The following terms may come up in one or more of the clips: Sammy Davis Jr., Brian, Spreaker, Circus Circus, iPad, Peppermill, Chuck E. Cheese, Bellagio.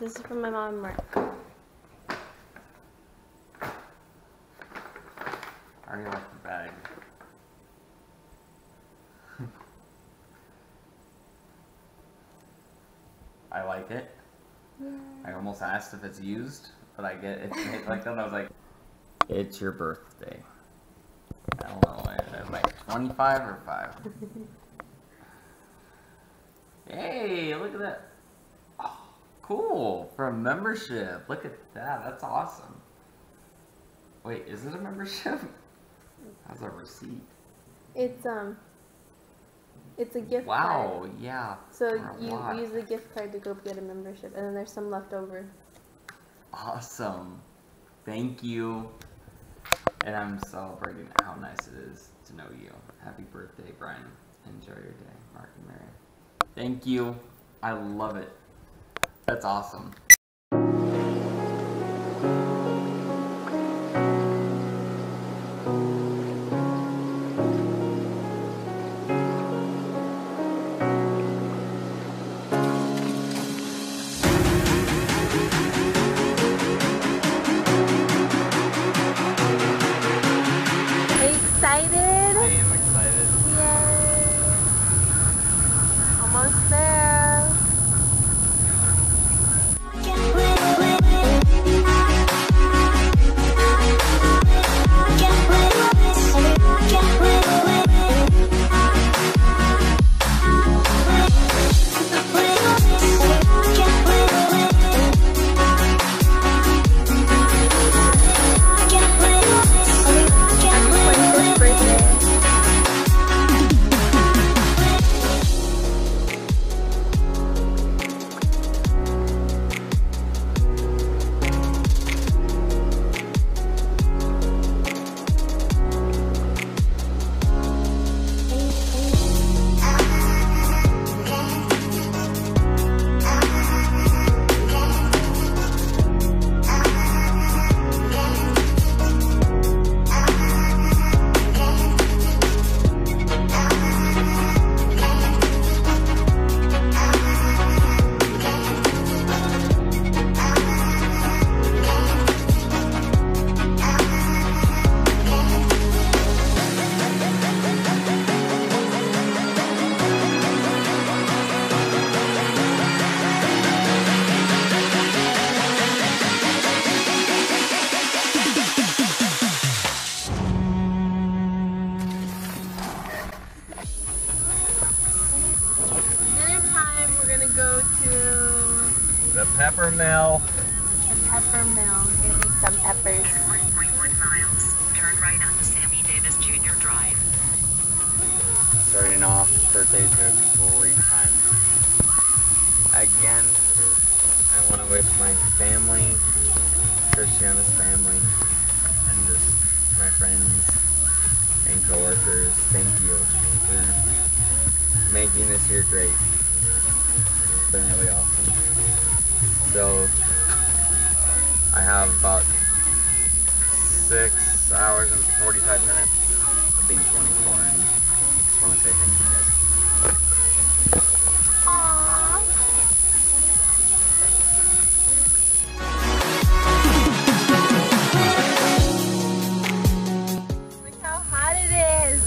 This is from my mom and Mark. I already left the bag. I like it. Yeah. I almost asked if it's used, but I get it. Like that, I was like, "It's your birthday." I don't know. I'm like 25 or 5. Hey, look at that. Oh, cool, for a membership. Look at that. That's awesome. Wait, is it a membership? That's a receipt. It's a gift card. Wow, yeah. So you use the gift card to go get a membership, and then there's some left over. Awesome. Thank you. And I'm celebrating how nice it is to know you. Happy birthday, Brian. Enjoy your day, Mark and Mary. Thank you. I love it. That's awesome. The Peppermill. The Peppermill. Gonna eat some peppers. In 1.1 miles, turn right onto Sammy Davis Jr. Drive. Starting off, birthdays are great time. Again, I want to wish my family, Christiana's family, and just my friends and coworkers, thank you for making this year great. It's been really awesome. So, I have about 6 hours and 45 minutes of being 24, and I just want to say thank you guys. Aww. Look how hot it is.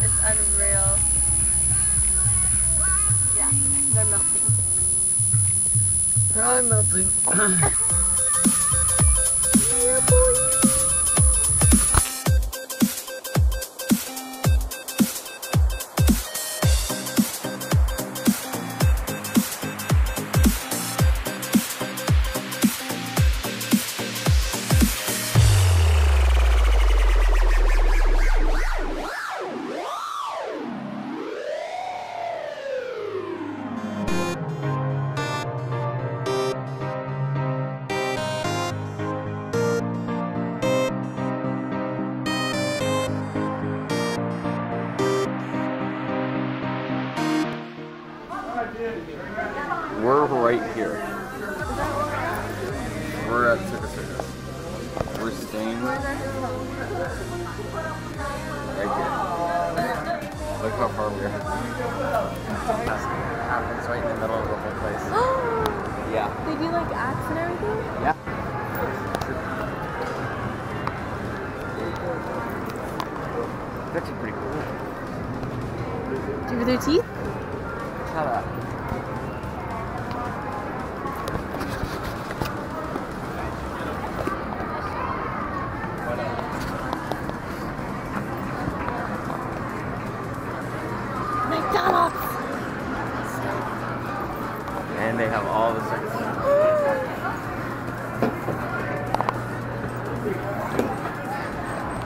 It's unreal. Yeah, they're melting. I'm melting. Yeah, boy. We're right here. We're at Circus Circus. We're staying right here. Look up earlier. Happens right in the middle of the whole place. Yeah. They do like acts and everything? Yeah. That's actually pretty cool. Do you with their teeth? Shut up. And they have all the circus.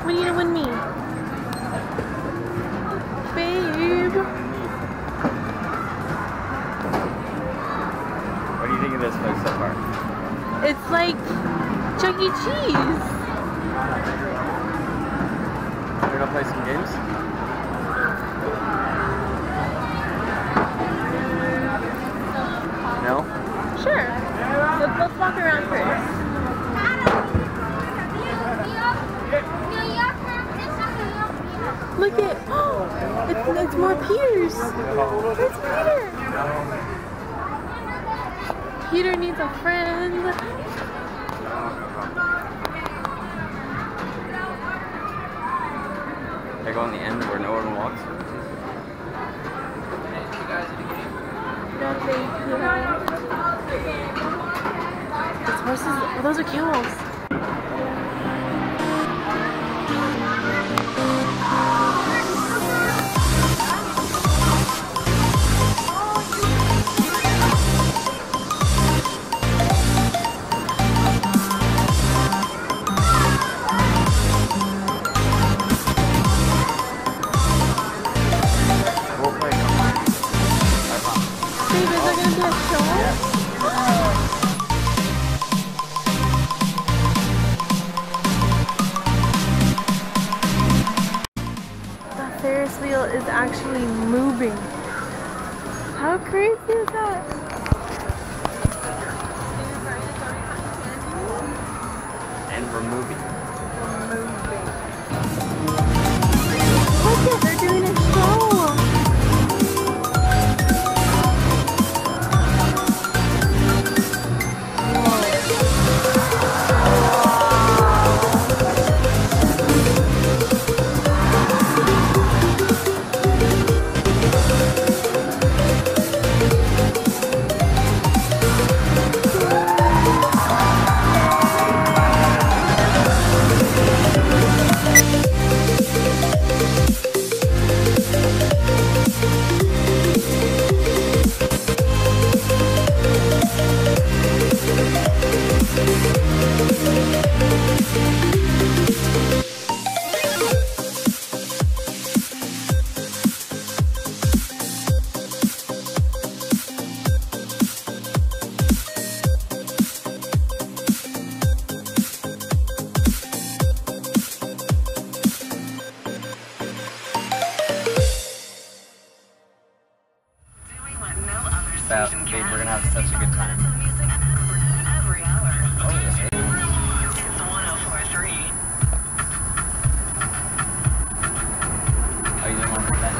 What do you want me? Babe. What do you think of this place so far? It's like Chuck E. Cheese. We're gonna play some games? No? Sure. Let's walk around first. Look at, oh, it's more Peter's. It's Peter. Peter needs a friend. They're going the end where no one walks. It's horses. Oh, those are camels. Is actually moving. How crazy is that? And we're moving. Look at, they're doing a babe, we're gonna have such a good time. Oh, yeah. Oh, you didn't want to put that?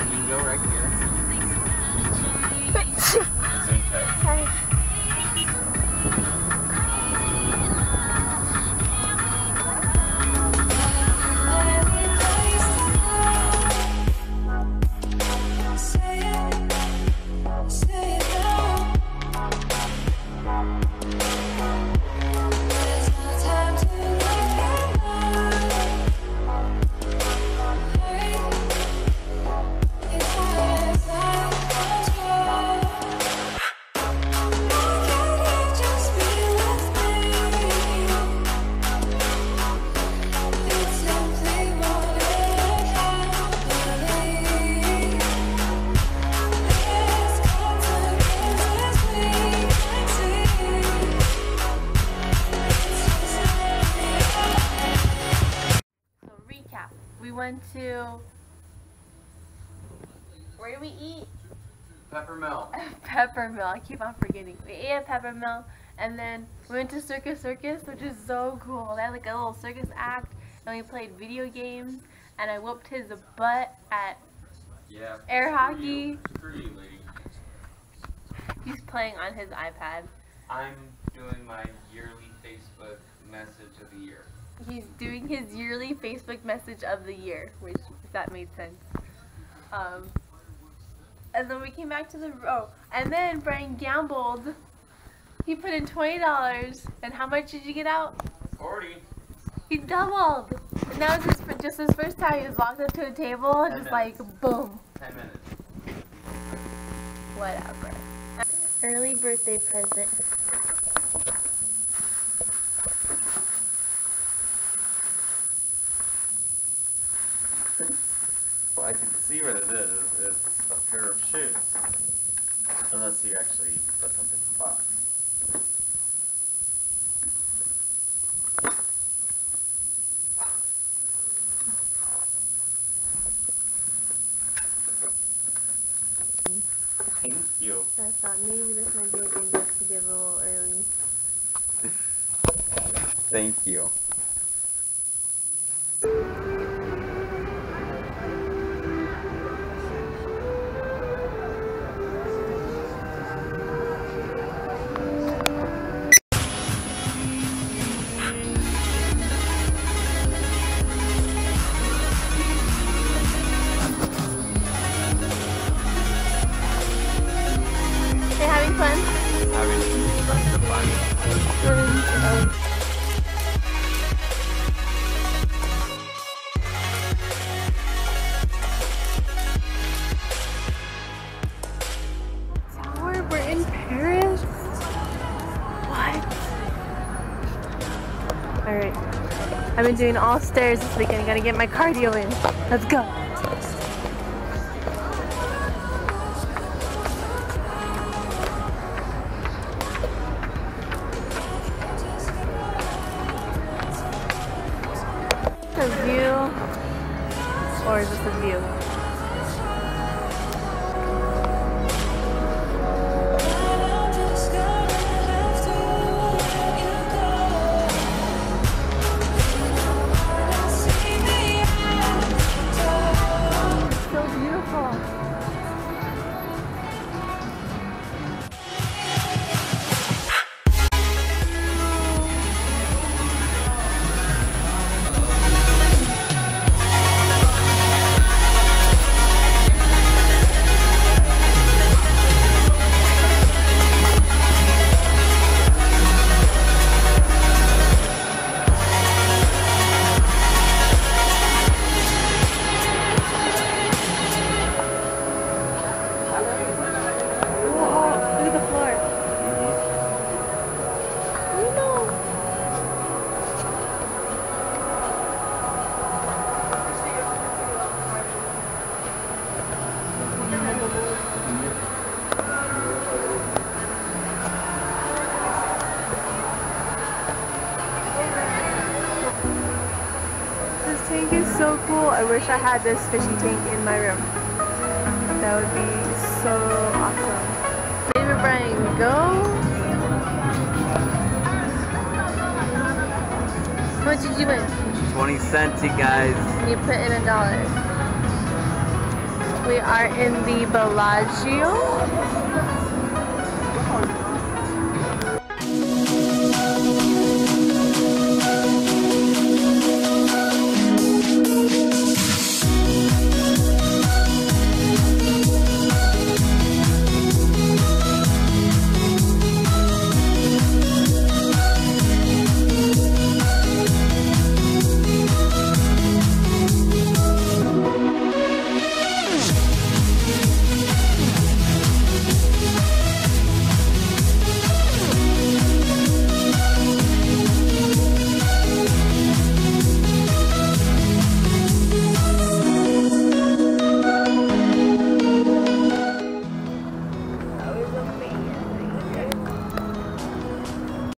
You can go right here. It's okay. Where do we eat? Peppermill. Peppermill. I keep on forgetting. We ate at Peppermill, and then we went to Circus Circus, which is so cool. They had like a little circus act, and we played video games, and I whooped his butt at air hockey. Screw you, lady. He's playing on his iPad. I'm doing my yearly Facebook message of the year. He's doing his yearly Facebook message of the year, which, if that made sense. And then we came back to the and then Brian gambled. He put in $20, and how much did you get out? 40. He doubled. And that was just his first time. He just walked up to a table and just like boom. 10 minutes. Whatever. Early birthday present. Well, I can see what it is. It's a pair of shoes. Unless you actually put something in the box. Thank you. I thought maybe this might be a good gift to give a little early. Thank you. Alright, I've been doing all stairs this weekend. I gotta get my cardio in. Let's go. The view, or is this the view? So cool. I wish I had this fishy tank in my room. That would be so awesome. David Brian, go. How much did you win? 20 cents, you guys. You put in $1. We are in the Bellagio.